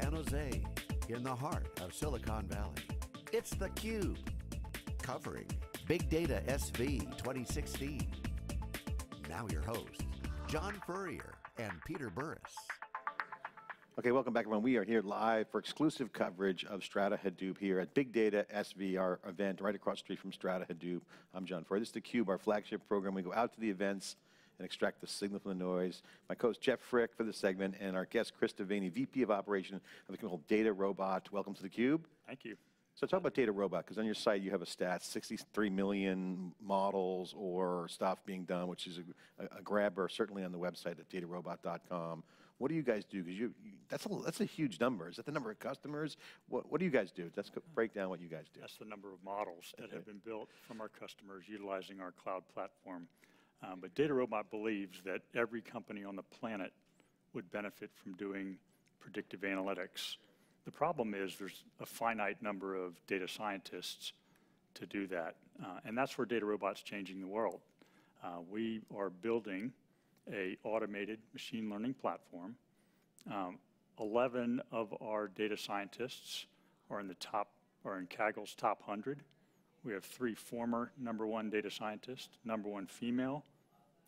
San Jose, in the heart of Silicon Valley. It's theCUBE, covering Big Data SV 2016. Now your hosts, John Furrier and Peter Burris. Okay, welcome back everyone. We are here live for exclusive coverage of Strata Hadoop here at Big Data SV, our event right across the street from Strata Hadoop. I'm John Furrier. This is theCUBE, our flagship program. We go out to the events and extract the signal from the noise. My co-host Jeff Frick for this segment, and our guest Chris Devaney, VP of Operation of the company called DataRobot. Welcome to theCUBE. Thank you. So talk about DataRobot, because on your site you have a stat, 63 million models or stuff being done, which is a grabber, certainly on the website at datarobot.com. What do you guys do? Because that's a huge number. Is that the number of customers? What do you guys do? Let's break down what you guys do. That's the number of models that have been built from our customers utilizing our cloud platform. But DataRobot believes that every company on the planet would benefit from doing predictive analytics. The problem is there's a finite number of data scientists to do that, and that's where DataRobot's changing the world. We are building an automated machine learning platform. 11 of our data scientists are in Kaggle's top 100. We have 3 former #1 data scientists, #1 female,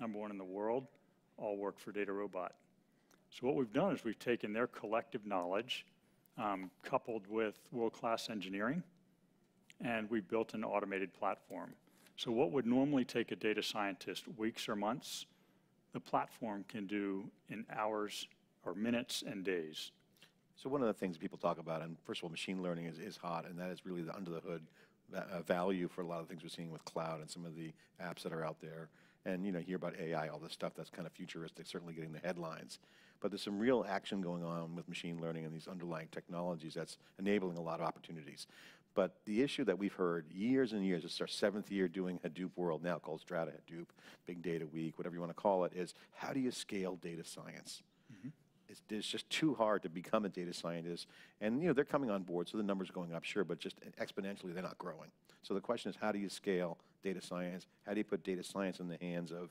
#1 in the world, all work for DataRobot. So what we've done is we've taken their collective knowledge, coupled with world-class engineering, and we built an automated platform. So what would normally take a data scientist weeks or months, the platform can do in hours or minutes and days. So one of the things people talk about, and first of all, machine learning is hot, and that is really the under-the-hood value for a lot of the things we're seeing with cloud and some of the apps that are out there. And you know, hear about AI, all this stuff that's kind of futuristic, certainly getting the headlines. But there's some real action going on with machine learning and these underlying technologies that's enabling a lot of opportunities. But the issue that we've heard years and years, it's our 7th year doing Hadoop World now, called Strata Hadoop, Big Data Week, whatever you want to call it, is how do you scale data science? Mm-hmm. It's just too hard to become a data scientist. And you know, they're coming on board, so the numbers are going up, sure, but just exponentially they're not growing. So the question is, how do you scale data science? How do you put data science in the hands of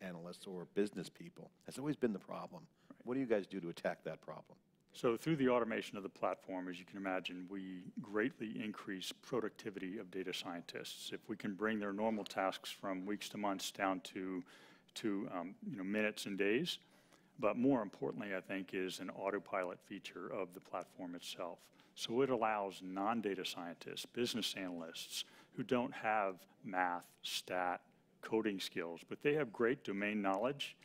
analysts or business people? That's always been the problem. Right. What do you guys do to attack that problem? So through the automation of the platform, as you can imagine, we greatly increase productivity of data scientists. If we can bring their normal tasks from weeks to months down to you know, minutes and days. But more importantly, I think, is an autopilot feature of the platform itself. So it allows non-data scientists, business analysts, who don't have math, stat, coding skills, but they have great domain knowledge,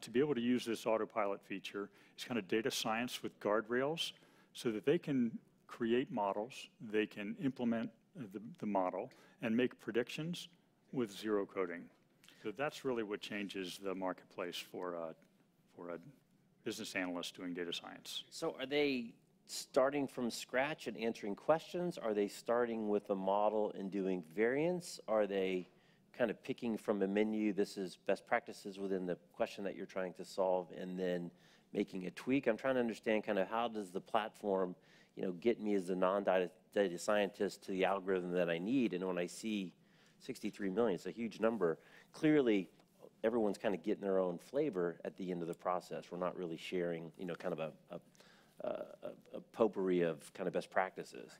to be able to use this autopilot feature. It's kind of data science with guardrails, so that they can create models, they can implement the model, and make predictions with zero coding. So that's really what changes the marketplace for a business analyst doing data science. So are they starting from scratch and answering questions? Are they starting with a model and doing variants? Are they kind of picking from a menu, this is best practices within the question that you're trying to solve, and then making a tweak? I'm trying to understand kind of how does the platform, you know, get me as a non-data scientist to the algorithm that I need? And when I see 63 million, it's a huge number. Clearly, everyone's kind of getting their own flavor at the end of the process. We're not really sharing, you know, kind of a potpourri of kind of best practices.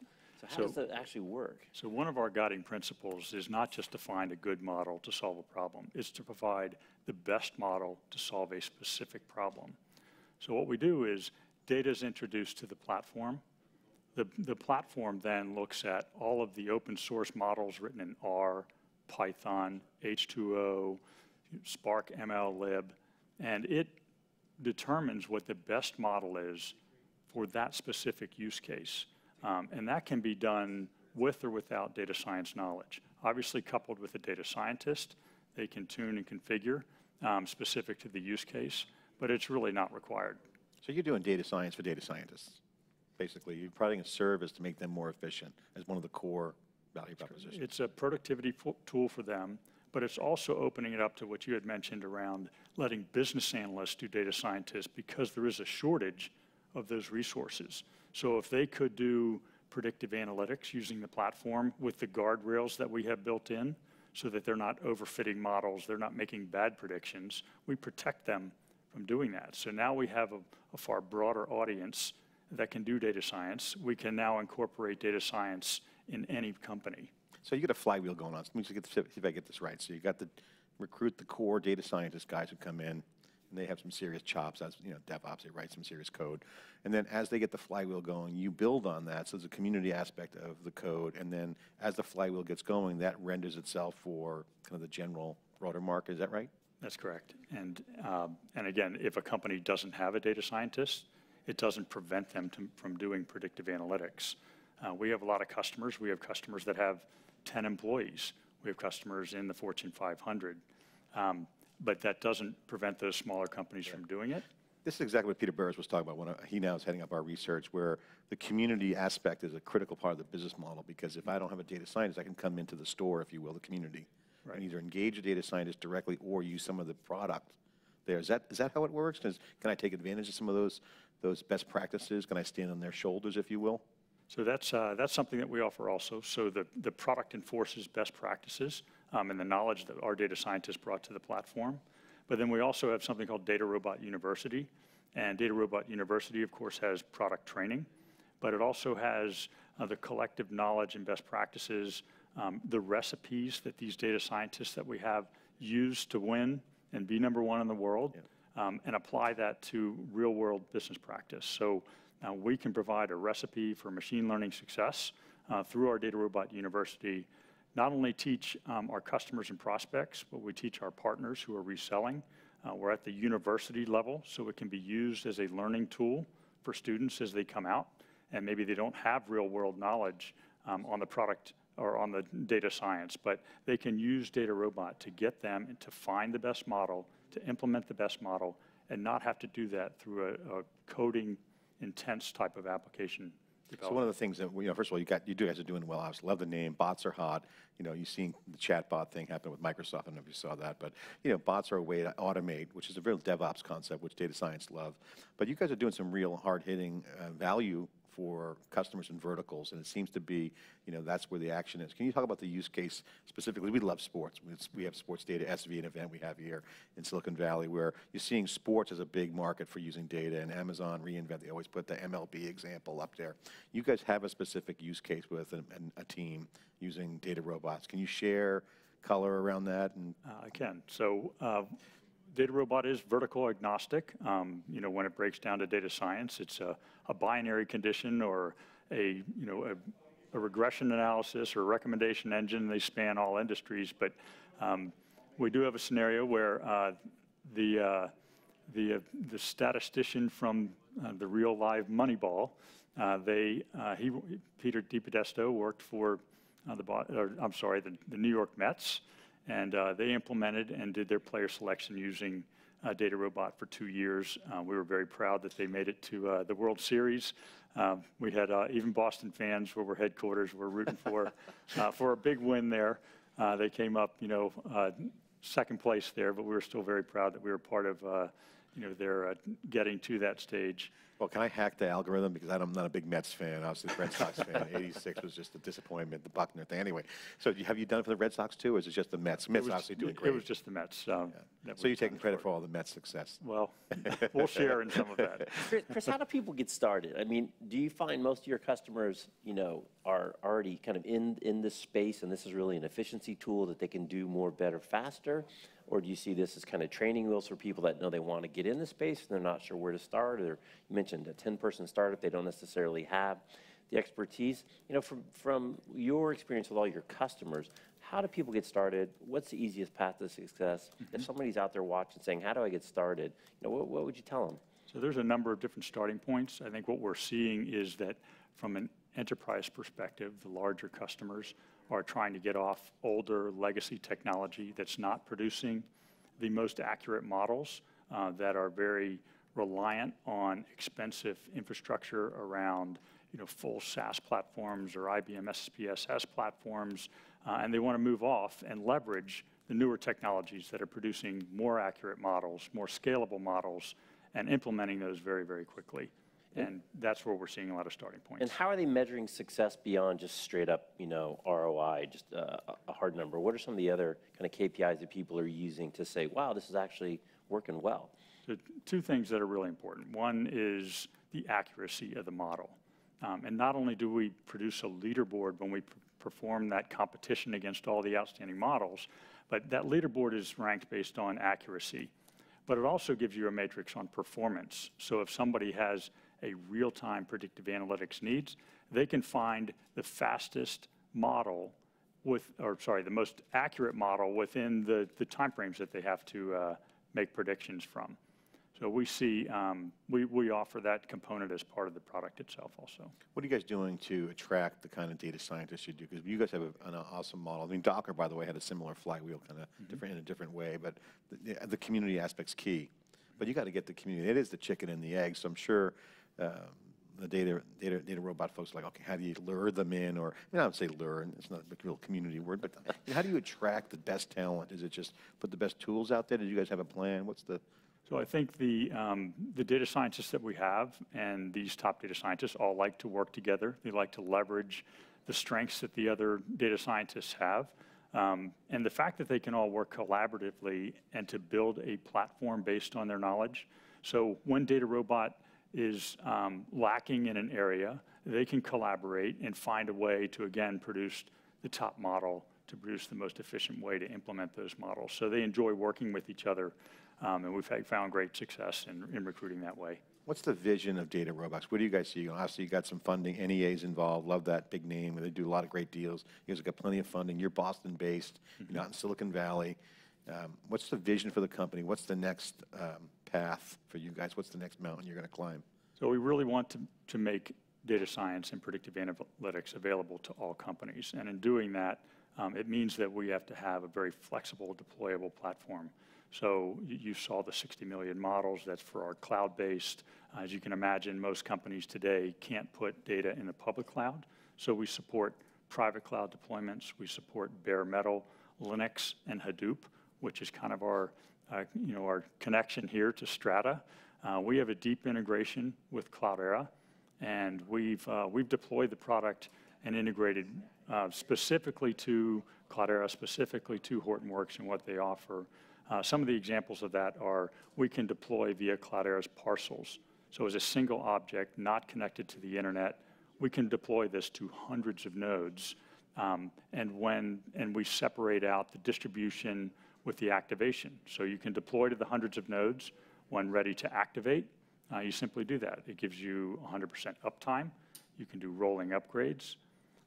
So how does that actually work? So one of our guiding principles is not just to find a good model to solve a problem. It's to provide the best model to solve a specific problem. So what we do is data is introduced to the platform. The platform then looks at all of the open source models written in R, Python, H2O, Spark, MLlib, and it determines what the best model is for that specific use case. And that can be done with or without data science knowledge. Obviously, coupled with a data scientist, they can tune and configure specific to the use case, but it's really not required. So you're doing data science for data scientists, basically. You're providing a service to make them more efficient as one of the core value propositions. It's a productivity tool for them, but it's also opening it up to what you had mentioned around letting business analysts do data scientists, because there is a shortage of those resources. So if they could do predictive analytics using the platform with the guardrails that we have built in, so that they're not overfitting models, they're not making bad predictions, we protect them from doing that. So now we have a far broader audience that can do data science, we can now incorporate data science in any company. So you got a flywheel going on. Let me just see if I get this right. So you got to recruit the core data scientist guys who come in, and they have some serious chops, as you know, DevOps, they write some serious code. And then as they get the flywheel going, you build on that, so there's a community aspect of the code, and then as the flywheel gets going, that renders itself for kind of the general broader market, is that right? That's correct. And again, if a company doesn't have a data scientist, it doesn't prevent them from doing predictive analytics. We have a lot of customers. We have customers that have 10 employees. We have customers in the Fortune 500. But that doesn't prevent those smaller companies from doing it. This is exactly what Peter Burris was talking about when he now is heading up our research, where the community aspect is a critical part of the business model, because if I don't have a data scientist, I can come into the store, if you will, the community, right, and either engage a data scientist directly or use some of the product there. Is that how it works? Can I take advantage of some of those best practices? Can I stand on their shoulders, if you will? So that's something that we offer also. So the product enforces best practices and the knowledge that our data scientists brought to the platform. But then we also have something called DataRobot University. And DataRobot University, of course, has product training, but it also has the collective knowledge and best practices, the recipes that these data scientists that we have use to win and be #1 in the world, and apply that to real-world business practice. So we can provide a recipe for machine learning success through our DataRobot University. Not only teach our customers and prospects, but we teach our partners who are reselling. We're at the university level, so it can be used as a learning tool for students as they come out, and maybe they don't have real-world knowledge on the product or on the data science, but they can use DataRobot to get them to find the best model, to implement the best model, and not have to do that through a coding intense type of application. So one of the things that, you know, first of all, you guys are doing well. I just love the name. Bots are hot. You know, you've seen the chatbot thing happen with Microsoft. I don't know if you saw that, but you know, bots are a way to automate, which is a real DevOps concept, which data science love. But you guys are doing some real hard-hitting value for customers and verticals, and it seems to be, you know, that's where the action is. Can you talk about the use case specifically? We love sports. We have sports data SV, an event we have here in Silicon Valley, where you're seeing sports as a big market for using data, and Amazon reInvent, they always put the MLB example up there. You guys have a specific use case with a team using DataRobot. Can you share color around that? And I can. So DataRobot is vertical agnostic. You know, when it breaks down to data science, it's a binary condition or a regression analysis or recommendation engine. They span all industries, but we do have a scenario where the statistician from the real live Moneyball, Peter DiPodesta worked for the New York Mets. And they implemented and did their player selection using DataRobot for 2 years. We were very proud that they made it to the World Series. We had even Boston fans, where we're headquarters, were rooting for a big win there. They came up, you know, second place there, but we were still very proud that we were part of, you know, their getting to that stage. Well, can I hack the algorithm? Because I'm not a big Mets fan. I was a Red Sox fan. '86 was just a disappointment, the Buckner thing. Anyway, so have you done it for the Red Sox too, or is it just the Mets? Mets obviously doing great. It was just the Mets. So you're taking credit for all the Mets' success. Well, we'll share in some of that. Chris, how do people get started? I mean, do you find most of your customers, you know, are already kind of in this space, and this is really an efficiency tool that they can do more, better, faster? Or do you see this as kind of training wheels for people that know they want to get in the space and they're not sure where to start? Or you mentioned a 10-person startup, they don't necessarily have the expertise. You know, from your experience with all your customers, how do people get started? What's the easiest path to success? Mm-hmm. If somebody's out there watching saying, how do I get started? You know, what would you tell them? So there's a number of different starting points. I think what we're seeing is that from an enterprise perspective, the larger customers are trying to get off older legacy technology that's not producing the most accurate models that are very reliant on expensive infrastructure around, you know, full SaaS platforms or IBM SPSS platforms, and they want to move off and leverage the newer technologies that are producing more accurate models, more scalable models, and implementing those very, very quickly. And that's where we're seeing a lot of starting points. And how are they measuring success beyond just straight up, you know, ROI, just a hard number? What are some of the other kind of KPIs that people are using to say, wow, this is actually working well? So two things that are really important. One is the accuracy of the model. And not only do we produce a leaderboard when we perform that competition against all the outstanding models, but that leaderboard is ranked based on accuracy. But it also gives you a matrix on performance. So if somebody has a real-time predictive analytics needs, they can find the fastest model with, or sorry, the most accurate model within the timeframes that they have to make predictions from. So we see, we offer that component as part of the product itself also. What are you guys doing to attract the kind of data scientists you do? Because you guys have an awesome model. I mean, Docker, by the way, had a similar flywheel, kind of different in a different way, but the community aspect's key. But you got to get the community. It is the chicken and the egg, so I'm sure the DataRobot folks are like, okay, how do you lure them in? Or, I mean, I would say lure, and it's not a real community word, but how do you attract the best talent? Is it just put the best tools out there? Do you guys have a plan? What's the... So I think the data scientists that we have and these top data scientists all like to work together. They like to leverage the strengths that the other data scientists have. And the fact that they can all work collaboratively and to build a platform based on their knowledge. So when DataRobot is lacking in an area, they can collaborate and find a way to, again, produce the top model, to produce the most efficient way to implement those models. So they enjoy working with each other. And we've found great success in recruiting that way. What's the vision of DataRobot? What do you guys see? Obviously, you got some funding. NEA's involved. Love that big name. They do a lot of great deals. You guys have got plenty of funding. You're Boston-based. You're not in Silicon Valley. What's the vision for the company? What's the next path for you guys? What's the next mountain you're going to climb? So we really want to make data science and predictive analytics available to all companies. And in doing that, it means that we have to have a very flexible, deployable platform. So you saw the 60 million models. That's for our cloud-based. As you can imagine, most companies today can't put data in the public cloud. So we support private cloud deployments. We support bare metal, Linux, and Hadoop, which is kind of our, our connection here to Strata. We have a deep integration with Cloudera, and we've deployed the product and integrated specifically to Cloudera, specifically to Hortonworks and what they offer. Some of the examples of that are we can deploy via Cloudera's parcels. So as a single object not connected to the internet, we can deploy this to hundreds of nodes. And we separate out the distribution with the activation. So you can deploy to the hundreds of nodes. When ready to activate, you simply do that. It gives you 100% uptime. You can do rolling upgrades.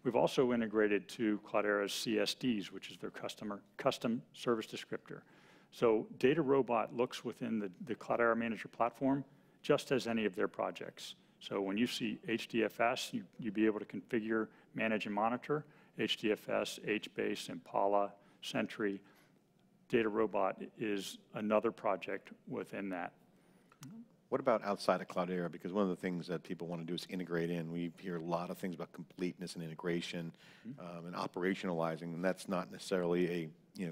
We've also integrated to Cloudera's CSDs, which is their custom service descriptor. So DataRobot looks within the Cloudera Manager platform just as any of their projects. So when you see HDFS, you'd be able to configure, manage, and monitor HDFS, HBase, Impala, Sentry. DataRobot is another project within that. What about outside of Cloudera? Because one of the things that people want to do is integrate in. We hear a lot of things about completeness and integration and operationalizing, and that's not necessarily a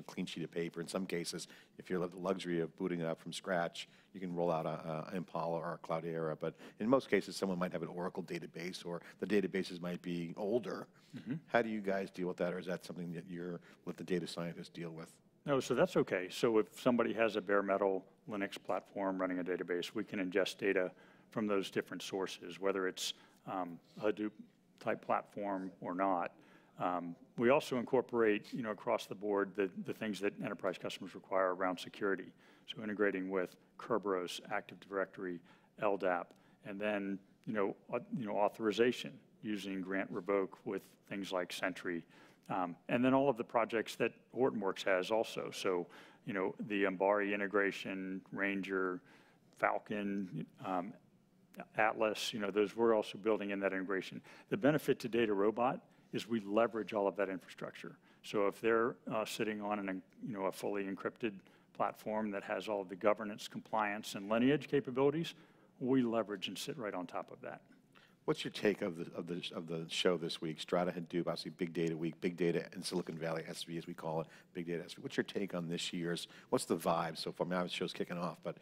clean sheet of paper. In some cases, if you have the luxury of booting it up from scratch, you can roll out an Impala or a Cloudera. But in most cases, someone might have an Oracle database, or the databases might be older. How do you guys deal with that, or is that something that you're let the data scientists deal with? No, so that's okay. So if somebody has a bare metal Linux platform running a database, we can ingest data from those different sources, whether it's Hadoop type platform or not. We also incorporate, across the board, the things that enterprise customers require around security. So integrating with Kerberos, Active Directory, LDAP, and then, authorization using Grant Revoke with things like Sentry, and then all of the projects that Hortonworks has also. So, the Ambari integration, Ranger, Falcon, Atlas, those we're also building in that integration. The benefit to DataRobot is we leverage all of that infrastructure. So if they're sitting on a fully encrypted platform that has all of the governance, compliance, and lineage capabilities, we leverage and sit right on top of that. What's your take of the show this week? Strata Hadoop, obviously Big Data Week, Big Data in Silicon Valley, SV as we call it, Big Data SV. What's your take on this year's? What's the vibe so far? I mean, the show's kicking off, but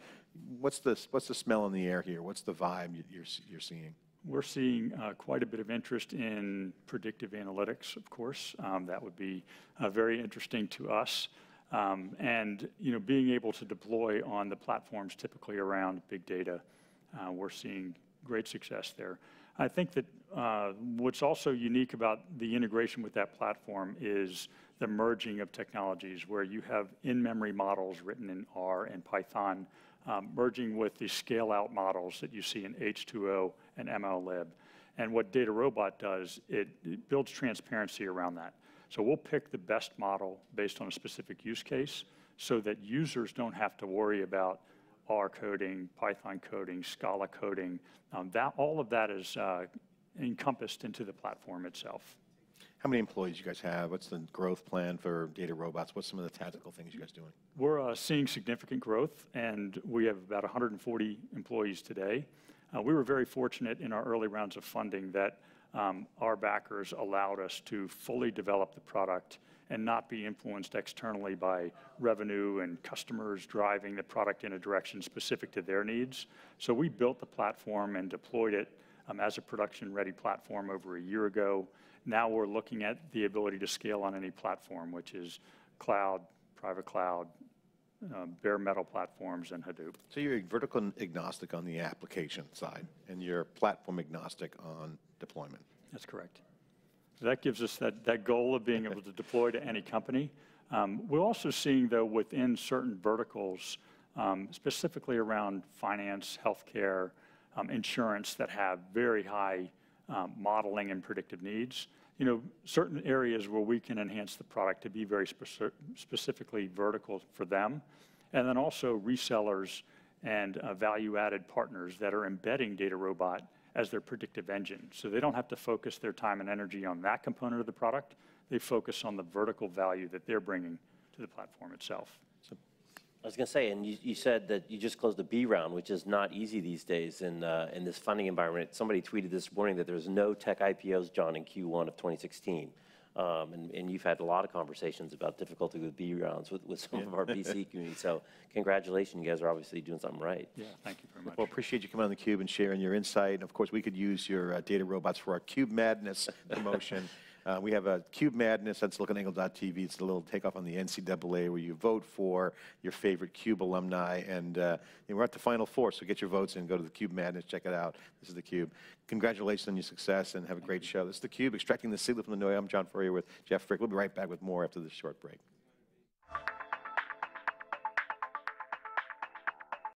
what's the smell in the air here? What's the vibe you're seeing? We're seeing quite a bit of interest in predictive analytics, of course. That would be very interesting to us. And being able to deploy on the platforms typically around big data, we're seeing great success there. I think that what's also unique about the integration with that platform is the merging of technologies, where you have in-memory models written in R and Python, merging with the scale-out models that you see in H2O and MLlib. And what DataRobot does, it builds transparency around that. So we'll pick the best model based on a specific use case so that users don't have to worry about R coding, Python coding, Scala coding. All of that is encompassed into the platform itself. How many employees you guys have? What's the growth plan for DataRobot? What's some of the tactical things you guys doing? We're seeing significant growth, and we have about 140 employees today. We were very fortunate in our early rounds of funding that our backers allowed us to fully develop the product and not be influenced externally by revenue and customers driving the product in a direction specific to their needs. So we built the platform and deployed it as a production-ready platform over a year ago. Now we're looking at the ability to scale on any platform, which is cloud, private cloud, bare metal platforms, and Hadoop. So you're vertical agnostic on the application side, and you're platform agnostic on deployment. That's correct. So that gives us that goal of being able to deploy to any company. We're also seeing, though, within certain verticals, specifically around finance, healthcare, insurance, that have very high modeling and predictive needs. You know, certain areas where we can enhance the product to be very specifically vertical for them, and then also resellers and value-added partners that are embedding DataRobot as their predictive engine. So they don't have to focus their time and energy on that component of the product. They focus on the vertical value that they're bringing to the platform itself. So. I was going to say, and you said that you just closed a B round, which is not easy these days in this funding environment. Somebody tweeted this morning that there's no tech IPOs, John, in Q1 of 2016. And you've had a lot of conversations about difficulty with B rounds with some of our VC community. So congratulations, you guys are obviously doing something right. Yeah, thank you very much. Well, appreciate you coming on theCUBE and sharing your insight. And of course, we could use your DataRobot for our CUBE Madness promotion. We have a CUBE Madness at SiliconANGLE.tv. It's a little takeoff on the NCAA where you vote for your favorite CUBE alumni. And we're at the Final Four, so get your votes and go to the CUBE Madness. Check it out. This is theCUBE. Congratulations on your success and have a great show. This is theCUBE, extracting the signal from the noise. I'm John Furrier with Jeff Frick. We'll be right back with more after this short break.